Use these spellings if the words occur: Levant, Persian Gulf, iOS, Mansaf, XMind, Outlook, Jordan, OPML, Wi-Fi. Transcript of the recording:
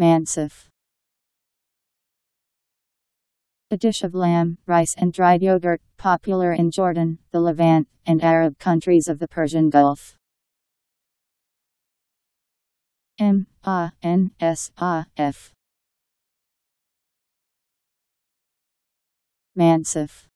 Mansaf. A dish of lamb, rice and dried yogurt, popular in Jordan, the Levant, and Arab countries of the Persian Gulf. Mansaf.